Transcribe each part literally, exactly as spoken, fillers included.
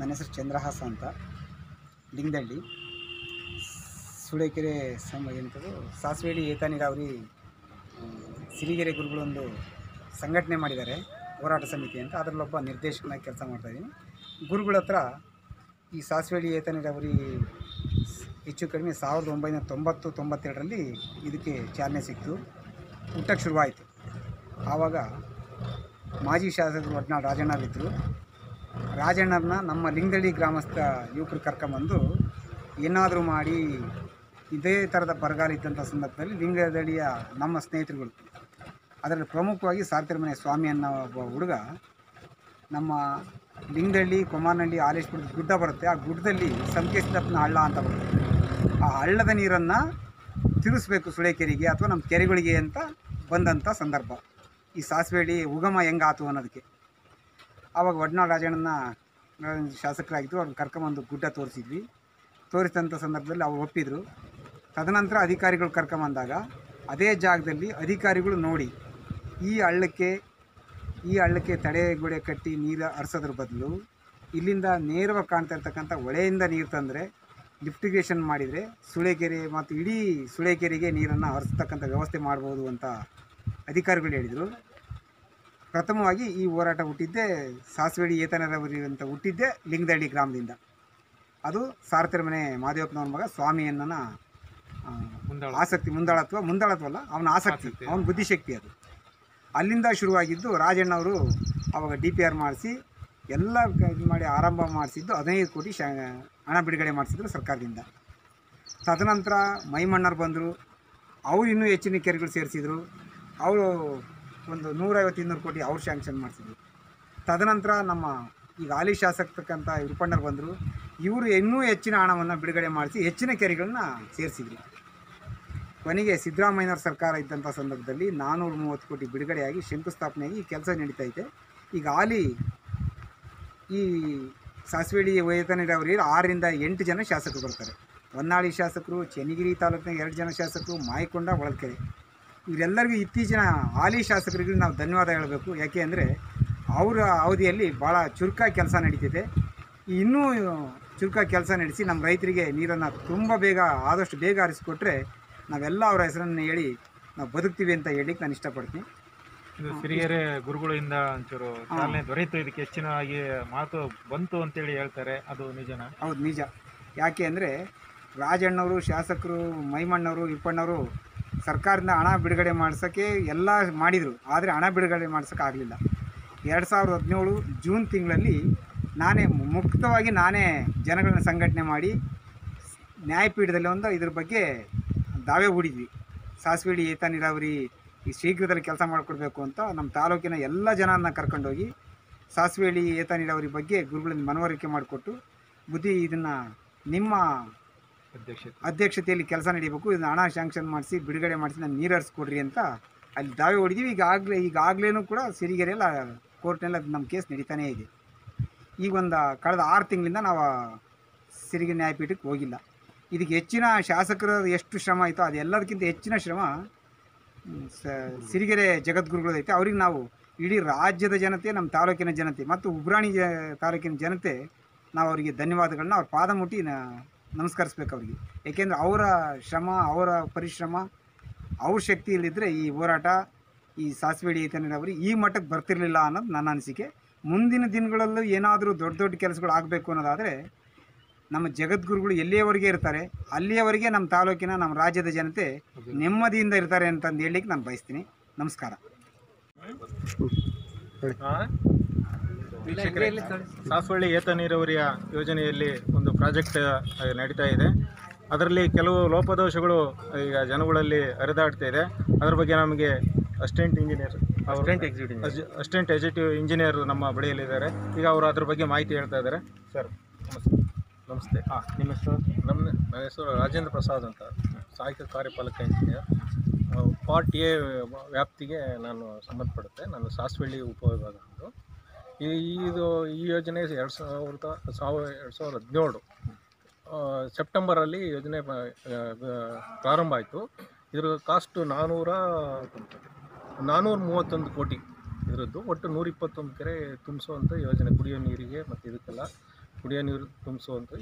ನನ್ನ ಹೆಸರು ಚಂದ್ರಹಾಸ ಅಂತ ಲಿಂಗದಳ್ಳಿ ಸುಳೆಕೆರೆ ಸಂಘ ಎಂತದು ಸಾಸ್ವೇಡಿ ಏತ ನೀರಾವರಿ ಸಿರಿಗೆರೆ ಗುರುಗಳೊಂದು ಸಂಘಟನೆ ಮಾಡಿದ್ದಾರೆ ಹೋರಾಟ ಸಮಿತಿ ಅಂತ ಅದರಲ್ಲೊಬ್ಬ ನಿರ್ದೇಶಕನಾಗಿ ಕೆಲಸ ಮಾಡ್ತಾ ಇದ್ದೀನಿ. ಗುರುಗಳ ಹತ್ರ ಈ ಸಾಸ್ವೇಡಿ ಏತ ನೀರಾವರಿ ಹೆಚ್ಚು ಕಡಿಮೆ ಸಾವಿರದ ಒಂಬೈನೂರ ತೊಂಬತ್ತು ತೊಂಬತ್ತೆರಡರಲ್ಲಿ ಇದಕ್ಕೆ ಚಾಲನೆ ಸಿಕ್ತು, ಹುಟ್ಟಕ್ಕೆ ಶುರುವಾಯಿತು. ಆವಾಗ ಮಾಜಿ ಶಾಸಕರು ಒಡನಾಡ ರಾಜಣ್ಣರಿದ್ದರು. ರಾಜಣ್ಣರನ್ನ ನಮ್ಮ ಲಿಂಗದಳ್ಳಿ ಗ್ರಾಮಸ್ಥ ಯುವಕರು ಕರ್ಕೊಂಬಂದು ಏನಾದರೂ ಮಾಡಿ ಇದೇ ಥರದ ಬರಗಾಲ ಇದ್ದಂಥ ಸಂದರ್ಭದಲ್ಲಿ ಲಿಂಗದಳ್ಳಿಯ ನಮ್ಮ ಸ್ನೇಹಿತರುಗಳು ಅದರಲ್ಲಿ ಪ್ರಮುಖವಾಗಿ ಸಾರ್ತಿರ ಮನೆ ಸ್ವಾಮಿ ಅನ್ನೋ ಒಬ್ಬ ಹುಡುಗ ನಮ್ಮ ಲಿಂಗದಳ್ಳಿ ಕೊಮಾನಹಳ್ಳಿ ಆಲೇಶ್ಪುರದ ಗುಡ್ಡ ಬರುತ್ತೆ, ಆ ಗುಡ್ಡದಲ್ಲಿ ಸಂಕೇಶ್ವರಪ್ಪನ ಹಳ್ಳ ಅಂತ ಬರುತ್ತೆ, ಆ ಹಳ್ಳದ ನೀರನ್ನು ತಿರುಗಿಸ್ಬೇಕು ಸುಳೆಕೆರೆಗೆ ಅಥವಾ ನಮ್ಮ ಕೆರೆಗಳಿಗೆ ಅಂತ ಬಂದಂಥ ಸಂದರ್ಭ ಈ ಸಾಸ್ವೇಡಿ ಉಗಮ ಹೆಂಗಾತು ಅನ್ನೋದಕ್ಕೆ. ಆವಾಗ ಒಡನಾಡ ರಾಜಣ್ಣನ ಶಾಸಕರಾಗಿದ್ದು ಅವ್ರನ್ನ ಕರ್ಕೊಂಬಂದು ಗುಡ್ಡ ತೋರಿಸಿದ್ವಿ. ತೋರಿಸಿದಂಥ ಸಂದರ್ಭದಲ್ಲಿ ಅವ್ರು ಒಪ್ಪಿದರು. ತದನಂತರ ಅಧಿಕಾರಿಗಳು ಕರ್ಕೊಂಬಂದಾಗ ಅದೇ ಜಾಗದಲ್ಲಿ ಅಧಿಕಾರಿಗಳು ನೋಡಿ ಈ ಹಳ್ಳಕ್ಕೆ ಈ ಹಳ್ಳಕ್ಕೆ ತಡೆಗೋಡೆ ಕಟ್ಟಿ ನೀರು ಹರಿಸೋದ್ರ ಬದಲು ಇಲ್ಲಿಂದ ನೇರವಾಗಿ ಕಾಣ್ತಾ ಇರ್ತಕ್ಕಂಥ ಹೊಳೆಯಿಂದ ನೀರು ತಂದರೆ ಲಿಫ್ಟಿಗೇಷನ್ ಮಾಡಿದರೆ ಸುಳೆಕೆರೆ ಮತ್ತು ಇಡೀ ಸುಳೆಕೆರೆಗೆ ನೀರನ್ನು ಹರಿಸ್ತಕ್ಕಂಥ ವ್ಯವಸ್ಥೆ ಮಾಡ್ಬೋದು ಅಂತ ಅಧಿಕಾರಿಗಳು ಹೇಳಿದರು. ಪ್ರಥಮವಾಗಿ ಈ ಹೋರಾಟ ಹುಟ್ಟಿದ್ದೇ ಸಾಸ್ವೇಡಿ ಏತ ನೀರಾವರಿ ಅಂತ ಹುಟ್ಟಿದ್ದೇ ಲಿಂಗದಳ್ಳಿ ಗ್ರಾಮದಿಂದ. ಅದು ಸಾರ್ತಿರ ಮನೆ ಮಾದೇವಪ್ಪನವ್ರ ಮಗ ಸ್ವಾಮಿ ಅನ್ನೋನ ಆಸಕ್ತಿ ಮುಂದಾಳತ್ವ ಮುಂದಾಳತ್ವಲ್ಲ ಅವನ ಆಸಕ್ತಿ ಅವನ ಬುದ್ಧಿಶಕ್ತಿ ಅದು ಅಲ್ಲಿಂದ ಶುರುವಾಗಿದ್ದು. ರಾಜಣ್ಣವರು ಆವಾಗ ಡಿ ಪಿ ಆರ್ ಮಾಡಿಸಿ ಎಲ್ಲ ಇದು ಮಾಡಿ ಆರಂಭ ಮಾಡಿಸಿದ್ದು ಹದಿನೈದು ಕೋಟಿ ಶ ಹಣ ಬಿಡುಗಡೆ ಮಾಡಿಸಿದ್ರು ಸರ್ಕಾರದಿಂದ. ತದನಂತರ ಮೈಮಣ್ಣರು ಬಂದರು, ಅವರು ಇನ್ನೂ ಹೆಚ್ಚಿನ ಕೆರೆಗಳು ಸೇರಿಸಿದರು, ಅವರು ಒಂದು ನೂರೈವತ್ತು ಇನ್ನೂರು ಕೋಟಿ ಅವ್ರು ಶ್ಯಾಂಕ್ಷನ್ ಮಾಡಿಸಿದ್ರು. ತದನಂತರ ನಮ್ಮ ಈಗ ಹಾಲಿ ಶಾಸಕರ್ತಕ್ಕಂಥ ಹಿರಪ್ಪಣ್ಣರು ಬಂದರು, ಇವರು ಇನ್ನೂ ಹೆಚ್ಚಿನ ಹಣವನ್ನು ಬಿಡುಗಡೆ ಮಾಡಿಸಿ ಹೆಚ್ಚಿನ ಕೆರೆಗಳನ್ನ ಸೇರಿಸಿದ್ರು. ಕೊನೆಗೆ ಸಿದ್ದರಾಮಯ್ಯನವ್ರ ಸರ್ಕಾರ ಇದ್ದಂಥ ಸಂದರ್ಭದಲ್ಲಿ ನಾನ್ನೂರ ಮೂವತ್ತು ಕೋಟಿ ಬಿಡುಗಡೆಯಾಗಿ ಶಂಕುಸ್ಥಾಪನೆಯಾಗಿ ಈ ಕೆಲಸ ನಡೀತೈತೆ. ಈಗ ಹಾಲಿ ಈ ಸಾಸ್ವೇಡಿ ಏತ ನೀರಾವರಿ ಆರರಿಂದ ಎಂಟು ಜನ ಶಾಸಕರು ಬರ್ತಾರೆ. ಹೊನ್ನಾಳಿ ಶಾಸಕರು, ಚೆನ್ನಗಿರಿ ತಾಲೂಕಿನ ಎರಡು ಜನ ಶಾಸಕರು, ಮಾಯಕೊಂಡ, ಹೊಳಲ್ಕೆರೆ, ಇವರೆಲ್ಲರಿಗೂ ಇತ್ತೀಚಿನ ಹಾಲಿ ಶಾಸಕರಿಗೂ ನಾವು ಧನ್ಯವಾದ ಹೇಳಬೇಕು. ಯಾಕೆ ಅಂದರೆ ಅವರ ಅವಧಿಯಲ್ಲಿ ಭಾಳ ಚುರುಕಾಗಿ ಕೆಲಸ ನಡೀತಿದೆ. ಇನ್ನೂ ಚುರುಕಾಗಿ ಕೆಲಸ ನಡೆಸಿ ನಮ್ಮ ರೈತರಿಗೆ ನೀರನ್ನು ತುಂಬ ಬೇಗ ಆದಷ್ಟು ಬೇಗ ಹರಿಸಿಕೊಟ್ರೆ ನಾವೆಲ್ಲ ಅವರ ಹೆಸರನ್ನು ಹೇಳಿ ನಾವು ಬದುಕ್ತೀವಿ ಅಂತ ಹೇಳಿಕ್ಕೆ ನಾನು ಇಷ್ಟಪಡ್ತೀನಿ. ಇದು ಸಿರಿಗೆರೆ ಗುರುಗಳಿಂದ ಒಂಚೂರು ಚಾಲನೆ ದೊರೆಯಿತು, ಇದಕ್ಕೆ ಹೆಚ್ಚಿನವಾಗಿ ಮಾತು ಬಂತು ಅಂತೇಳಿ ಹೇಳ್ತಾರೆ, ಅದು ನಿಜನಾ? ಹೌದು, ನಿಜ. ಯಾಕೆ ಅಂದರೆ ರಾಜಣ್ಣವರು, ಶಾಸಕರು, ಮೈಮಣ್ಣವರು, ಹಿಪ್ಪಣ್ಣವರು ಸರ್ಕಾರದಿಂದ ಹಣ ಬಿಡುಗಡೆ ಮಾಡ್ಸೋಕ್ಕೆ ಎಲ್ಲ ಮಾಡಿದರು, ಆದರೆ ಹಣ ಬಿಡುಗಡೆ ಮಾಡ್ಸೋಕ್ಕಾಗಲಿಲ್ಲ. ಎರಡು ಸಾವಿರದ ಹದಿನೇಳು ಜೂನ್ ತಿಂಗಳಲ್ಲಿ ನಾನೇ ಮುಕ್ತವಾಗಿ ನಾನೇ ಜನಗಳನ್ನ ಸಂಘಟನೆ ಮಾಡಿ ನ್ಯಾಯಪೀಠದಲ್ಲಿ ಒಂದು ಇದ್ರ ಬಗ್ಗೆ ದಾವೆ ಹೂಡಿದ್ವಿ. ಸಾಸ್ವೇಡಿ ಏತ ನೀರಾವರಿ ಈ ಶೀಘ್ರದಲ್ಲಿ ಕೆಲಸ ಮಾಡಿಕೊಡ್ಬೇಕು ಅಂತ ನಮ್ಮ ತಾಲೂಕಿನ ಎಲ್ಲ ಜನರನ್ನ ಕರ್ಕೊಂಡೋಗಿ ಸಾಸ್ವೇಡಿ ಏತ ನೀರಾವರಿ ಬಗ್ಗೆ ಗುರುಗಳಿಂದ ಮನವರಿಕೆ ಮಾಡಿಕೊಟ್ಟು ಬುದ್ಧಿ ಇದನ್ನು ನಿಮ್ಮ ಅಧ್ಯಕ್ಷತೆಯಲ್ಲಿ ಕೆಲಸ ನಡೀಬೇಕು, ಇದನ್ನು ಹಣ ಶಾಂಕ್ಷನ್ ಮಾಡಿಸಿ ಬಿಡುಗಡೆ ಮಾಡಿಸಿ ನಾನು ನೀರು ಹರಿಸ್ಕೊಡ್ರಿ ಅಂತ ಅಲ್ಲಿ ದಾವೆ ಹೊಡಿದೀವಿ. ಈಗಾಗಲೇ ಈಗಾಗಲೇನೂ ಕೂಡ ಸಿರಿಗೆರೆಲ್ಲ ಕೋರ್ಟ್ನಲ್ಲಿ ಅದು ನಮ್ಮ ಕೇಸ್ ನಡೀತಾನೇ ಇದೆ. ಈಗೊಂದು ಕಳೆದ ಆರು ತಿಂಗಳಿಂದ ನಾವು ಸಿರಿಗೆರೆ ನ್ಯಾಯಪೀಠಕ್ಕೆ ಹೋಗಿಲ್ಲ. ಇದಕ್ಕೆ ಹೆಚ್ಚಿನ ಶಾಸಕರ ಎಷ್ಟು ಶ್ರಮ ಆಯಿತೋ ಅದೆಲ್ಲದಕ್ಕಿಂತ ಹೆಚ್ಚಿನ ಶ್ರಮ ಸಿರಿಗೆರೆ ಜಗದ್ಗುರುಗಳದೈತೆ. ಅವ್ರಿಗೆ ನಾವು ಇಡೀ ರಾಜ್ಯದ ಜನತೆ, ನಮ್ಮ ತಾಲೂಕಿನ ಜನತೆ ಮತ್ತು ಉಬ್ರಾಣಿ ತಾಲೂಕಿನ ಜನತೆ ನಾವು ಅವರಿಗೆ ಧನ್ಯವಾದಗಳನ್ನ ಅವ್ರ ಪಾದ ಮುಟ್ಟಿ ನಮಸ್ಕರಿಸ್ಬೇಕು ಅವ್ರಿಗೆ. ಏಕೆಂದರೆ ಅವರ ಶ್ರಮ, ಅವರ ಪರಿಶ್ರಮ, ಅವ್ರ ಶಕ್ತಿಯಲ್ಲಿದ್ದರೆ ಈ ಹೋರಾಟ ಈ ಸಾಸ್ವೇಡಿ ಏತ ನೀರಾವರಿ ಈ ಮಟ್ಟಕ್ಕೆ ಬರ್ತಿರಲಿಲ್ಲ ಅನ್ನೋದು ನನ್ನ ಅನಿಸಿಕೆ. ಮುಂದಿನ ದಿನಗಳಲ್ಲೂ ಏನಾದರೂ ದೊಡ್ಡ ದೊಡ್ಡ ಕೆಲಸಗಳು ಆಗಬೇಕು ಅನ್ನೋದಾದರೆ ನಮ್ಮ ಜಗದ್ಗುರುಗಳು ಎಲ್ಲಿಯವರೆಗೆ ಇರ್ತಾರೆ ಅಲ್ಲಿಯವರೆಗೆ ನಮ್ಮ ತಾಲೂಕಿನ ನಮ್ಮ ರಾಜ್ಯದ ಜನತೆ ನೆಮ್ಮದಿಯಿಂದ ಇರ್ತಾರೆ ಅಂತಂದು ಹೇಳಲಿಕ್ಕೆ ನಾನು ಬಯಸ್ತೀನಿ. ನಮಸ್ಕಾರ. ಸಾಸ್ವೇಡಿ ಏತ ನೀರಾವರಿಯ ಯೋಜನೆಯಲ್ಲಿ ಒಂದು ಪ್ರಾಜೆಕ್ಟ್ ನಡೀತಾ ಇದೆ, ಅದರಲ್ಲಿ ಕೆಲವು ಲೋಪದೋಷಗಳು ಈಗ ಜನಗಳಲ್ಲಿ ಹರಿದಾಡ್ತಿದೆ. ಅದರ ಬಗ್ಗೆ ನಮಗೆ assistant engineer assistant executive engineer ನಮ್ಮ ಬಳಿಯಲ್ಲಿದ್ದಾರೆ. ಈಗ ಅವರು ಅದ್ರ ಬಗ್ಗೆ ಮಾಹಿತಿ ಹೇಳ್ತಾ ಇದ್ದಾರೆ. ಸರ್ ನಮಸ್ತೆ. ನಮಸ್ತೆ. ಹಾಂ, ನಿಮ್ಮ ಹೆಸರು? ನಮ್ಮ ನನ್ನ ಹೆಸರು ರಾಜೇಂದ್ರ ಪ್ರಸಾದ್ ಅಂತ, ಸಾಹಿತ್ಯ ಕಾರ್ಯಪಾಲಕ ಇಂಜಿನಿಯರ್. ಪಾರ್ಟ್ ಎ ವ್ಯಾಪ್ತಿಗೆ ನಾನು ಸಂಬಂಧಪಡುತ್ತೆ, ನಾನು ಸಾಸ್ವೇಡಿ ಉಪವಿಭಾಗ. ಈ ಇದು ಈ ಯೋಜನೆ ಎರಡು ಸಾವಿರದ ಸಾವಿರ ಎರಡು ಸಾವಿರದ ಹದಿನೇಳು ಸೆಪ್ಟೆಂಬರಲ್ಲಿ ಯೋಜನೆ ಪ್ರಾರಂಭ ಆಯಿತು. ಇದರ ಕಾಸ್ಟು ನಾನ್ನೂರ ನಾನ್ನೂರ ಮೂವತ್ತೊಂದು ಕೋಟಿ ಇದರದ್ದು. ಒಟ್ಟು ನೂರ ಇಪ್ಪತ್ತೊಂದು ಕೆರೆ ತುಂಬಿಸುವಂಥ ಯೋಜನೆ, ಕುಡಿಯೋ ನೀರಿಗೆ ಮತ್ತು ಇದಕ್ಕೆಲ್ಲ ಕುಡಿಯೋ ನೀರು ತುಂಬಿಸುವಂಥ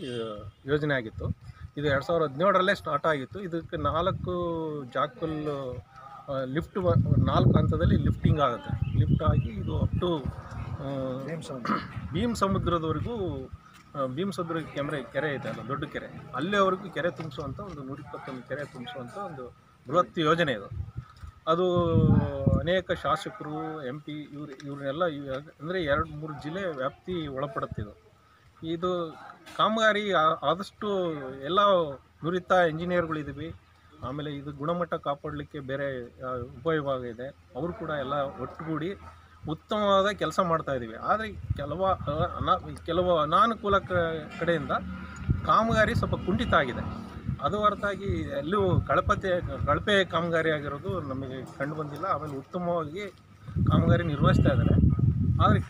ಯೋಜನೆ ಆಗಿತ್ತು. ಇದು ಎರಡು ಸಾವಿರದ ಹದಿನೇಳರಲ್ಲೇ ಸ್ಟಾರ್ಟ್ ಆಗಿತ್ತು. ಇದಕ್ಕೆ ನಾಲ್ಕು ಜಾಕಲ್ ಲಿಫ್ಟ್ ನಾಲ್ಕು ಹಂತದಲ್ಲಿ ಲಿಫ್ಟಿಂಗ್ ಆಗುತ್ತೆ. ಲಿಫ್ಟ್ ಆಗಿ ಇದು ಅಪ್ ಟು ಭೀಮ್ ಸಮುದ್ರದವರೆಗೂ, ಭೀಮ್ ಸಮುದ್ರ ಕೆರೆ ಕೆರೆ ಇದೆ ಅಲ್ಲ, ದೊಡ್ಡ ಕೆರೆ, ಅಲ್ಲಿವರೆಗೂ ಕೆರೆ ತುಂಬಿಸುವಂಥ ಒಂದು ನೂರ ಇಪ್ಪತ್ತೊಂದು ಕೆರೆ ತುಂಬಿಸುವಂಥ ಒಂದು ಬೃಹತ್ ಯೋಜನೆ ಇದು. ಅದು ಅನೇಕ ಶಾಸಕರು, ಎಂ ಪಿ ಇವ್ರು ಇವ್ರನ್ನೆಲ್ಲ ಅಂದರೆ ಎರಡು ಮೂರು ಜಿಲ್ಲೆ ವ್ಯಾಪ್ತಿ ಒಳಪಡುತ್ತಿದ್ದು, ಇದು ಕಾಮಗಾರಿ ಆದಷ್ಟು ಎಲ್ಲ ನುರಿತ ಇಂಜಿನಿಯರ್ಗಳಿದ್ದೀವಿ. ಆಮೇಲೆ ಇದು ಗುಣಮಟ್ಟ ಕಾಪಾಡಲಿಕ್ಕೆ ಬೇರೆ ಉಪವಿಭಾಗ ಇದೆ, ಅವರು ಕೂಡ ಎಲ್ಲ ಒಟ್ಟುಗೂಡಿ ಉತ್ತಮವಾದ ಕೆಲಸ ಮಾಡ್ತಾಯಿದ್ದೀವಿ. ಆದರೆ ಕೆಲವು ಅನಾ ಕೆಲವು ಅನಾನುಕೂಲ ಕಡೆಯಿಂದ ಕಾಮಗಾರಿ ಸ್ವಲ್ಪ ಕುಂಠಿತ ಆಗಿದೆ. ಅದು ಹೊರತಾಗಿ ಎಲ್ಲೂ ಕಳಪತೆ ಕಳಪೆ ಕಾಮಗಾರಿ ಆಗಿರೋದು ನಮಗೆ ಕಂಡು ಬಂದಿಲ್ಲ. ಆಮೇಲೆ ಉತ್ತಮವಾಗಿ ಕಾಮಗಾರಿ ನಿರ್ವಹಿಸ್ತಾ ಇದ್ದಾರೆ. ಆದರೆ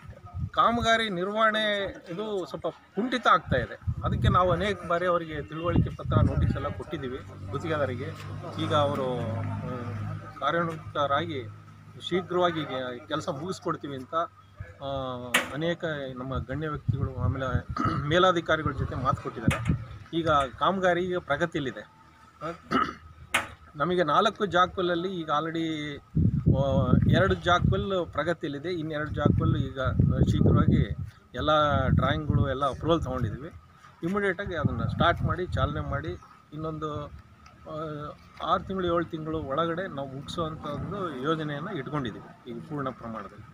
ಕಾಮಗಾರಿ ನಿರ್ವಹಣೆ ಇದು ಸ್ವಲ್ಪ ಕುಂಠಿತ ಆಗ್ತಾ ಇದೆ. ಅದಕ್ಕೆ ನಾವು ಅನೇಕ ಬಾರಿ ಅವರಿಗೆ ತಿಳುವಳಿಕೆ ಪತ್ರ, ನೋಟಿಸ್ ಎಲ್ಲ ಕೊಟ್ಟಿದ್ದೀವಿ ಗುತ್ತಿಗೆದಾರರಿಗೆ. ಈಗ ಅವರು ಕಾರ್ಯಾನ್ವಿತರಾಗಿ ಶೀಘ್ರವಾಗಿ ಕೆಲಸ ಮುಗಿಸ್ಕೊಡ್ತೀವಿ ಅಂತ ಅನೇಕ ನಮ್ಮ ಗಣ್ಯ ವ್ಯಕ್ತಿಗಳು ಆಮೇಲೆ ಮೇಲಾಧಿಕಾರಿಗಳ ಜೊತೆ ಮಾತು ಕೊಟ್ಟಿದ್ದಾರೆ. ಈಗ ಕಾಮಗಾರಿ ಈಗ ಪ್ರಗತಿಯಲ್ಲಿದೆ. ನಮಗೆ ನಾಲ್ಕು ಜಾಕಲ್ಲಿ ಈಗ ಆಲ್ರೆಡಿ ಎರಡು ಜಾಕಲ್ ಪ್ರಗತಿಯಲ್ಲಿದೆ. ಇನ್ನೆರಡು ಜಾಕಲ್ ಈಗ ಶೀಘ್ರವಾಗಿ ಎಲ್ಲ ಡ್ರಾಯಿಂಗ್ಗಳು ಎಲ್ಲ ಅಪ್ರೂವಲ್ ತೊಗೊಂಡಿದ್ದೀವಿ. ಇಮಿಡಿಯೇಟಾಗಿ ಅದನ್ನು ಸ್ಟಾರ್ಟ್ ಮಾಡಿ ಚಾಲನೆ ಮಾಡಿ ಇನ್ನೊಂದು ಆರು ತಿಂಗಳು ಏಳು ತಿಂಗಳು ಒಳಗಡೆ ನಾವು ಮುಗಿಸುವಂಥ ಒಂದು ಯೋಜನೆಯನ್ನು ಇಟ್ಕೊಂಡಿದ್ದೀವಿ ಈಗ ಪೂರ್ಣ ಪ್ರಮಾಣದಲ್ಲಿ.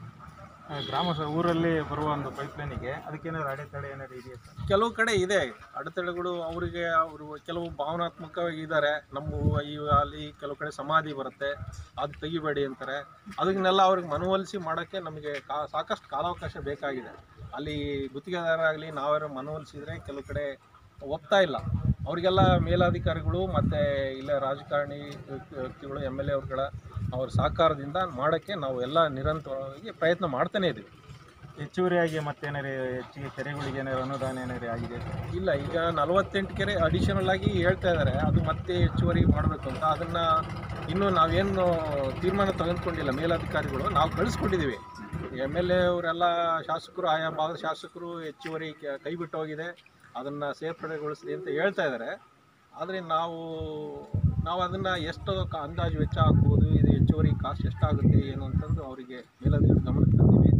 ಗ್ರಾಮ ಊರಲ್ಲಿ ಬರುವ ಒಂದು ಪೈಪ್ಲೈನಿಗೆ ಅದಕ್ಕೇನಾದ್ರು ಅಡೆತಡೆ ಏನಾದರೂ ಇದೆಯಾ? ಕೆಲವು ಕಡೆ ಇದೆ ಅಡೆತಡೆಗಳು. ಅವರಿಗೆ ಅವರು ಕೆಲವು ಭಾವನಾತ್ಮಕವಾಗಿ ಇದ್ದಾರೆ. ನಮ್ಮ ಈ ಅಲ್ಲಿ ಕೆಲವು ಕಡೆ ಸಮಾಧಿ ಬರುತ್ತೆ, ಅದು ತೆಗಿಬೇಡಿ ಅಂತಾರೆ. ಅದನ್ನೆಲ್ಲ ಅವ್ರಿಗೆ ಮನವೊಲಿಸಿ ಮಾಡೋಕ್ಕೆ ನಮಗೆ ಕಾ ಸಾಕಷ್ಟು ಕಾಲಾವಕಾಶ ಬೇಕಾಗಿದೆ. ಅಲ್ಲಿ ಗುತ್ತಿಗೆದಾರರಾಗಲಿ ನಾವ್ಯಾರು ಮನವೊಲಿಸಿದರೆ ಕೆಲವು ಕಡೆ ಒಪ್ತಾ ಇಲ್ಲ. ಅವರಿಗೆಲ್ಲ ಮೇಲಾಧಿಕಾರಿಗಳು ಮತ್ತು ಇಲ್ಲ ರಾಜಕಾರಣಿ ವ್ಯಕ್ತಿಗಳು, ಎಮ್ ಎಲ್ ಎ ಅವ್ರುಗಳ ಅವ್ರ ಸಹಕಾರದಿಂದ ಮಾಡೋಕ್ಕೆ ನಾವು ಎಲ್ಲ ನಿರಂತರವಾಗಿ ಪ್ರಯತ್ನ ಮಾಡ್ತಾನೇ ಇದ್ದೀವಿ. ಹೆಚ್ಚುವರಿಯಾಗಿ ಮತ್ತೇನಾರು ಹೆಚ್ಚಿಗೆ ಕೆರೆಗಳಿಗೆ ಏನಾರು ಅನುದಾನ ಏನಾರು ಆಗಿದೆ? ಇಲ್ಲ, ಈಗ ನಲವತ್ತೆಂಟು ಕೆರೆ ಅಡಿಷನಲ್ ಆಗಿ ಹೇಳ್ತಾ ಇದ್ದಾರೆ. ಅದು ಮತ್ತೆ ಹೆಚ್ಚುವರಿ ಮಾಡಬೇಕು ಅಂತ. ಅದನ್ನು ಇನ್ನೂ ನಾವೇನು ತೀರ್ಮಾನ ತೆಗೆದುಕೊಂಡಿಲ್ಲ. ಮೇಲಾಧಿಕಾರಿಗಳು ನಾವು ಕಳಿಸ್ಕೊಂಡಿದ್ದೀವಿ. ಎಮ್ ಎಲ್ ಎ ಅವರೆಲ್ಲ ಶಾಸಕರು, ಆಯಾ ಭಾಗದ ಶಾಸಕರು ಹೆಚ್ಚುವರಿ ಕೈ ಬಿಟ್ಟು ಹೋಗಿದೆ, ಅದನ್ನು ಸೇರ್ಪಡೆಗೊಳಿಸಿದೆ ಅಂತ ಹೇಳ್ತಾ ಇದ್ದಾರೆ. ಆದರೆ ನಾವು ನಾವು ಅದನ್ನು ಎಷ್ಟು ಅಂದಾಜು ವೆಚ್ಚ ಆಗ್ಬೋದು, ಇದು ಹೆಚ್ಚುವರಿ ಕಾಸ್ಟ್ ಎಷ್ಟಾಗುತ್ತೆ ಏನು ಅಂತಂದು ಅವರಿಗೆ ಮೇಲಾಧಿಕಾರಿ ಗಮನಕ್ಕೆ ತಂದೀವಿ.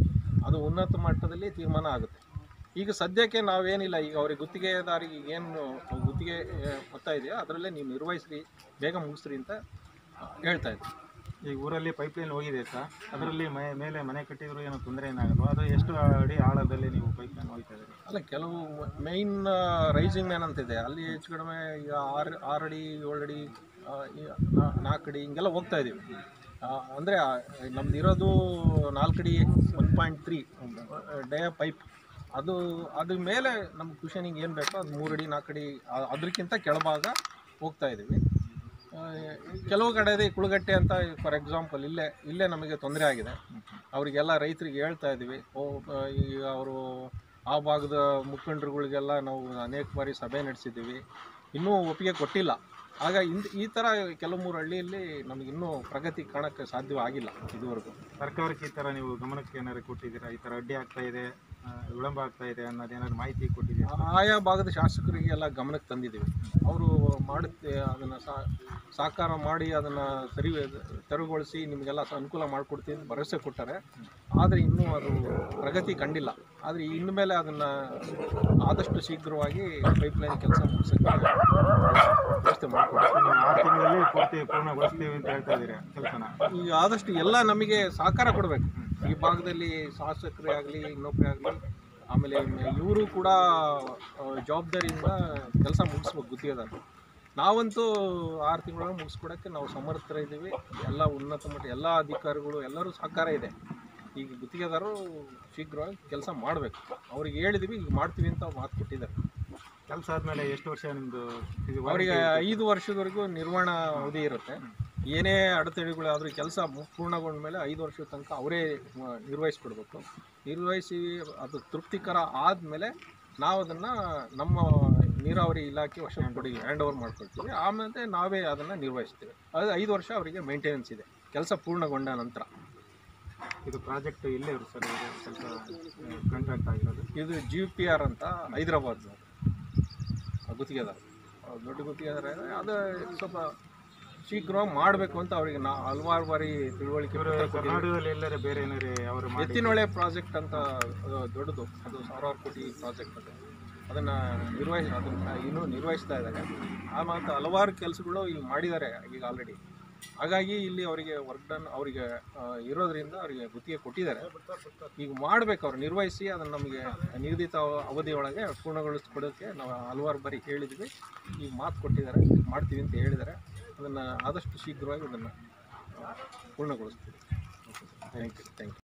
ಅದು ಉನ್ನತ ಮಟ್ಟದಲ್ಲಿ ತೀರ್ಮಾನ ಆಗುತ್ತೆ. ಈಗ ಸದ್ಯಕ್ಕೆ ನಾವೇನಿಲ್ಲ. ಈಗ ಅವ್ರಿಗೆ ಗುತ್ತಿಗೆದಾರಿಗೆ ಏನು ಗುತ್ತಿಗೆ ಗೊತ್ತಾ ಇದೆಯೋ ಅದರಲ್ಲೇ ನೀವು ನಿರ್ವಹಿಸ್ರಿ, ಬೇಗ ಮುಗಿಸ್ರಿ ಅಂತ ಹೇಳ್ತಾ ಇದ್ದೀವಿ. ಈಗ ಊರಲ್ಲಿ ಪೈಪ್ಲೈನ್ ಹೋಗಿದೆ ಸರ್, ಅದರಲ್ಲಿ ಮೈ ಮೇಲೆ ಮನೆ ಕಟ್ಟಿದ್ರು ಏನೋ ತೊಂದರೆ ಏನಾಗಲ್ವ? ಅದು ಎಷ್ಟು ಅಡಿ ಆಳದಲ್ಲಿ ನೀವು ಪೈಪ್ಲೈನ್ ಹೋಗ್ತಾ ಇದ್ದೀರಿ? ಅಲ್ಲ, ಕೆಲವು ಮೈನ್ ರೈಸಿಂಗ್ ಮ್ಯಾನ್ ಅಂತಿದೆ, ಅಲ್ಲಿ ಹೆಚ್ಚು ಕಡಿಮೆ ಈಗ ಆರು ಆರು ಅಡಿ ಏಳು ಅಡಿ ನಾಲ್ಕು ಅಡಿ ಹಿಂಗೆಲ್ಲ ಹೋಗ್ತಾ ಇದ್ದೀವಿ. ಅಂದರೆ ನಮ್ದು ಇರೋದು ನಾಲ್ಕು ಅಡಿ one point three dia pipe. ಅದು ಅದ್ರ ಮೇಲೆ ನಮ್ಮ ಕುಷನಿಗೆ ಏನು ಬೇಕೋ ಅದು ಮೂರು ಅಡಿ ನಾಲ್ಕು ಅಡಿ ಅದಕ್ಕಿಂತ ಕೆಳಭಾಗ ಹೋಗ್ತಾ ಇದ್ದೀವಿ. ಕೆಲವು ಕಡೆ ಕುಳುಗಟ್ಟೆ ಅಂತ ಫಾರ್ ಎಕ್ಸಾಂಪಲ್ ಇಲ್ಲೇ ಇಲ್ಲೇ ನಮಗೆ ತೊಂದರೆ ಆಗಿದೆ. ಅವರಿಗೆಲ್ಲ ರೈತರಿಗೆ ಹೇಳ್ತಾ ಇದ್ದೀವಿ. ಓ ಈಗ ಅವರು ಆ ಭಾಗದ ಮುಖಂಡರುಗಳಿಗೆಲ್ಲ ನಾವು ಅನೇಕ ಬಾರಿ ಸಭೆ ನಡೆಸಿದ್ದೀವಿ, ಇನ್ನೂ ಒಪ್ಪಿಗೆ ಕೊಟ್ಟಿಲ್ಲ. ಆಗ ಇಂದು ಈ ಥರ ಕೆಲವು ಮೂರು ಹಳ್ಳಿಯಲ್ಲಿ ನಮಗಿನ್ನೂ ಪ್ರಗತಿ ಕಾಣೋಕ್ಕೆ ಸಾಧ್ಯವಾಗಿಲ್ಲ ಇದುವರೆಗೂ. ಸರ್ಕಾರಕ್ಕೆ ಈ ಥರ ನೀವು ಗಮನಕ್ಕೆ ಏನಾದ್ರು ಕೊಟ್ಟಿದ್ದೀರಾ? ಈ ಥರ ಅಡ್ಡಿ ಆಗ್ತಾ ಇದೆ, ವಿಳಂಬ ಆಗ್ತಾ ಇದೆ ಅನ್ನೋದೇನಾದ್ರು ಮಾಹಿತಿ ಕೊಟ್ಟಿದ್ದೀರಾ? ಆಯಾ ಭಾಗದ ಶಾಸಕರಿಗೆಲ್ಲ ಗಮನಕ್ಕೆ ತಂದಿದ್ದೀವಿ. ಅವರು ಮಾಡುತ್ತೆ, ಅದನ್ನು ಸಾಕಾರ ಮಾಡಿ ಅದನ್ನು ಸರಿ ತೆರವುಗೊಳಿಸಿ ನಿಮಗೆಲ್ಲ ಅನುಕೂಲ ಮಾಡಿಕೊಡ್ತೀವಿ ಅಂತ ಭರವಸೆ ಕೊಟ್ಟಾರೆ. ಆದರೆ ಇನ್ನೂ ಅದು ಪ್ರಗತಿ ಕಂಡಿಲ್ಲ. ಆದರೆ ಇನ್ನು ಮೇಲೆ ಅದನ್ನು ಆದಷ್ಟು ಶೀಘ್ರವಾಗಿ ಪೈಪ್ಲೈನ್ ಕೆಲಸ ಮುಗಿಸೋಕ್ಕೆ ವ್ಯವಸ್ಥೆ ಮಾಡಿಕೊಡ್ತೀವಿ. ಆರು ತಿಂಗಳಲ್ಲಿ ಪೂರ್ತಿ ಪೂರ್ಣಗೊಳಿಸ್ತೀವಿ ಅಂತ ಹೇಳ್ತಾ ಇದ್ದೀರಾ ಕೆಲಸನ? ಈಗ ಆದಷ್ಟು ಎಲ್ಲ ನಮಗೆ ಸಹಕಾರ ಕೊಡಬೇಕು. ಈ ಭಾಗದಲ್ಲಿ ಶಾಸಕರೇ ಆಗಲಿ ಇನ್ನೊಬ್ಬರೇ ಆಗಲಿ ಆಮೇಲೆ ಇವರು ಕೂಡ ಜವಾಬ್ದಾರಿಯಿಂದ ಕೆಲಸ ಮುಗಿಸ್ಬೇಕು ಗುತ್ತಿಗೆದಾರರು. ನಾವಂತೂ ಆರು ತಿಂಗಳೊಳಗೆ ಮುಗಿಸ್ಕೊಡೋಕ್ಕೆ ನಾವು ಸಮರ್ಥರಿದ್ದೀವಿ. ಎಲ್ಲ ಉನ್ನತ ಮಟ್ಟ ಎಲ್ಲ ಅಧಿಕಾರಿಗಳು ಎಲ್ಲರೂ ಸಹಕಾರ ಇದೆ. ಈಗ ಗುತ್ತಿಗೆದಾರರು ಶೀಘ್ರವಾಗಿ ಕೆಲಸ ಮಾಡಬೇಕು. ಅವ್ರಿಗೆ ಹೇಳಿದ್ದೀವಿ, ಈಗ ಮಾಡ್ತೀವಿ ಅಂತ ಮಾತು ಕೊಟ್ಟಿದ್ದಾರೆ. ಕೆಲಸ ಆದಮೇಲೆ ಎಷ್ಟು ವರ್ಷ ನಿಮ್ಮದು? ಅವರಿಗೆ ಐದು ವರ್ಷದವರೆಗೂ ನಿರ್ವಹಣಾ ಅವಧಿ ಇರುತ್ತೆ. ಏನೇ ಅಡೆತಡೆಗಳಾದರೂ ಕೆಲಸ ಪೂರ್ಣಗೊಂಡ ಮೇಲೆ ಐದು ವರ್ಷದ ತನಕ ಅವರೇ ನಿರ್ವಹಿಸ್ಕೊಡ್ಬೇಕು. ನಿರ್ವಹಿಸಿ ಅದು ತೃಪ್ತಿಕರ ಆದಮೇಲೆ ನಾವು ಅದನ್ನು ನಮ್ಮ ನೀರಾವರಿ ಇಲಾಖೆ ವರ್ಷ ಕೊಡಿ ಹ್ಯಾಂಡ್ ಓವರ್ ಮಾಡ್ಕೊಳ್ತೀವಿ. ಆಮೇಲೆ ನಾವೇ ಅದನ್ನು ನಿರ್ವಹಿಸ್ತೀವಿ. ಅದು ಐದು ವರ್ಷ ಅವರಿಗೆ ಮೇಂಟೆನೆನ್ಸ್ ಇದೆ ಕೆಲಸ ಪೂರ್ಣಗೊಂಡ ನಂತರ. ಇದು ಪ್ರಾಜೆಕ್ಟ್ ಇಲ್ಲೇ ಇರುತ್ತೆ ಸರ್, ಇದು ಸ್ವಲ್ಪ ಕಾಂಟ್ರಾಕ್ಟ್ ಆಗಿರೋದು. ಇದು ಜಿ ಪಿ ಆರ್ ಅಂತ ಹೈದರಾಬಾದ್ ಗುತ್ತಿಗೆದ, ದೊಡ್ಡ ಗುತ್ತಿಗೆದಾರ. ಅದು ಸ್ವಲ್ಪ ಶೀಘ್ರವಾಗಿ ಮಾಡಬೇಕು ಅಂತ ಅವರಿಗೆ ನಾ ಹಲವಾರು ಬಾರಿ ತಿಳುವಳಿಕೆ. ಕರ್ನಾಟಕದಲ್ಲಿ ಎಲ್ಲರೇ ಬೇರೆ ಏನಾರೇ ಅವರು ಎತ್ತಿನೊಳೆ ಪ್ರಾಜೆಕ್ಟ್ ಅಂತ ದೊಡ್ಡದು, ಅದು ಸಾವಿರಾರು ಕೋಟಿ ಪ್ರಾಜೆಕ್ಟ್ ಅದು. ಅದನ್ನು ನಿರ್ವಹಿಸ ಅದನ್ನು ಇನ್ನೂ ನಿರ್ವಹಿಸ್ತಾ ಇದ್ದಾರೆ. ಆ ಮಾತ್ರ ಹಲವಾರು ಕೆಲಸಗಳು ಇಲ್ಲಿ ಮಾಡಿದ್ದಾರೆ ಈಗ ಆಲ್ರೆಡಿ. ಹಾಗಾಗಿ ಇಲ್ಲಿ ಅವರಿಗೆ ವರ್ಕ್ ಡನ್ ಅವರಿಗೆ ಇರೋದರಿಂದ ಅವರಿಗೆ ಗುತ್ತಿಗೆ ಕೊಟ್ಟಿದ್ದಾರೆ. ಈಗ ಮಾಡಬೇಕು ಅವ್ರು ನಿರ್ವಹಿಸಿ ಅದನ್ನು ನಮಗೆ ನಿಗದಿತ ಅವಧಿಯೊಳಗೆ ಪೂರ್ಣಗೊಳಿಸ್ಕೊಡೋಕ್ಕೆ ನಾವು ಹಲವಾರು ಬಾರಿ ಹೇಳಿದ್ವಿ. ಈಗ ಮಾತು ಕೊಟ್ಟಿದ್ದಾರೆ, ಮಾಡ್ತೀವಿ ಅಂತ ಹೇಳಿದ್ದಾರೆ. ಅದನ್ನು ಆದಷ್ಟು ಶೀಘ್ರವಾಗಿ ಅದನ್ನು ಪೂರ್ಣಗೊಳಿಸ್ತೀವಿ. Thank you thank you.